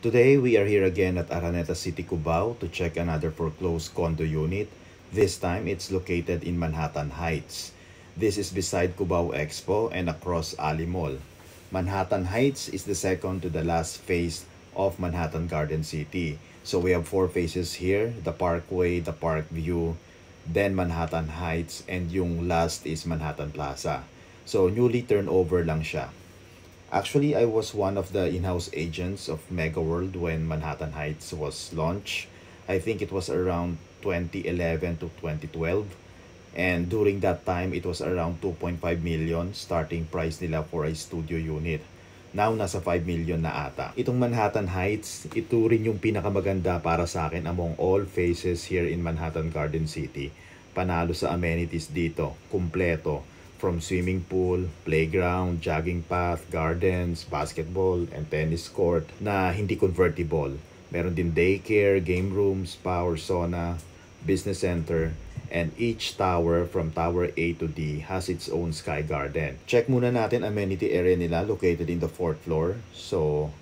Today, we are here again at Araneta City, Cubao to check another foreclosed condo unit. This time, it's located in Manhattan Heights. This is beside Cubao Expo and across Ali Mall. Manhattan Heights is the second to the last phase of Manhattan Garden City. So we have four phases here, the Parkway, the Park View, then Manhattan Heights, and yung last is Manhattan Plaza. So newly turned over lang siya. Actually, I was one of the in-house agents of Megaworld when Manhattan Heights was launched. I think it was around 2011 to 2012. And during that time, it was around 2.5 million starting price nila for a studio unit. Now, nasa 5 million na ata. Itong Manhattan Heights, ito rin yung pinakamaganda para sa akin among all phases here in Manhattan Garden City. Panalo sa amenities dito, kumpleto. From swimming pool, playground, jogging path, gardens, basketball, and tennis court na hindi convertible. Meron din daycare, game rooms, power sauna, business center, and each tower from Tower A to D has its own sky garden. Check muna natin amenity area nila located in the 4th floor. So,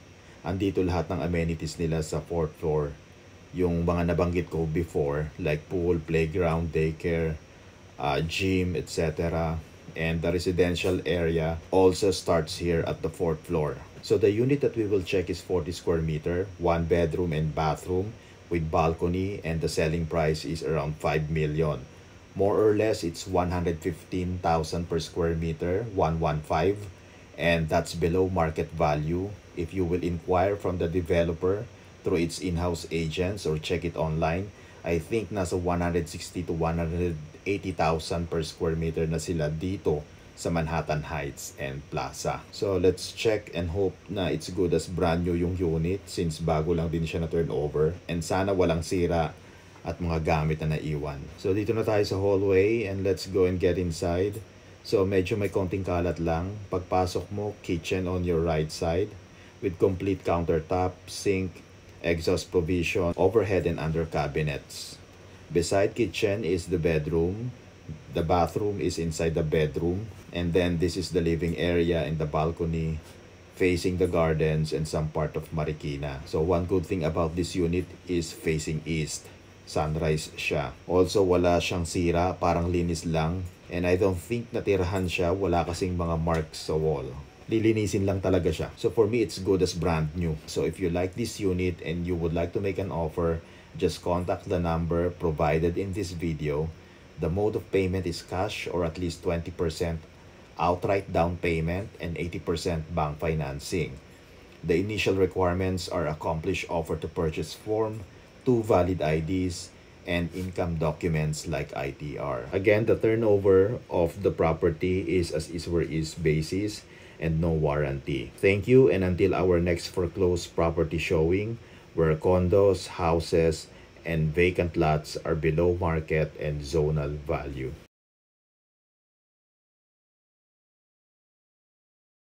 andito lahat ng amenities nila sa 4th floor. Yung mga nabanggit ko before like pool, playground, daycare, gym, etc. And the residential area also starts here at the 4th floor. So, the unit that we will check is 40 square meter, 1 bedroom and bathroom, with balcony, and the selling price is around 5 million. More or less, it's 115,000 per square meter, 115, and that's below market value. If you will inquire from the developer through its in-house agents or check it online, I think nasa 160 to 180,000 per square meter na sila dito sa Manhattan Heights and Plaza. So let's check and hope na it's good as brand new yung unit since bago lang din siya na turnover, and sana walang sira at mga gamit na naiwan. So dito na tayo sa hallway and let's go and get inside. So medyo may konting kalat lang. Pagpasok mo, kitchen on your right side with complete countertop, sink, exhaust provision, overhead and under cabinets. Beside kitchen is the bedroom. The bathroom is inside the bedroom, and then this is the living area and the balcony facing the gardens and some part of Marikina. So one good thing about this unit is facing east. Sunrise siya. Also wala siyang sira, parang linis lang, and I don't think natirahan siya, wala kasing mga marks sa wall. Lilinisin lang talaga siya. So for me, it's good as brand new. So if you like this unit and you would like to make an offer, just contact the number provided in this video. The mode of payment is cash or at least 20% outright down payment and 80% bank financing. The initial requirements are accomplished offer to purchase form, 2 valid IDs, and income documents like ITR. Again, the turnover of the property is as is where is basis and no warranty. Thank you, and until our next foreclosed property showing where condos, houses, and vacant lots are below market and zonal value.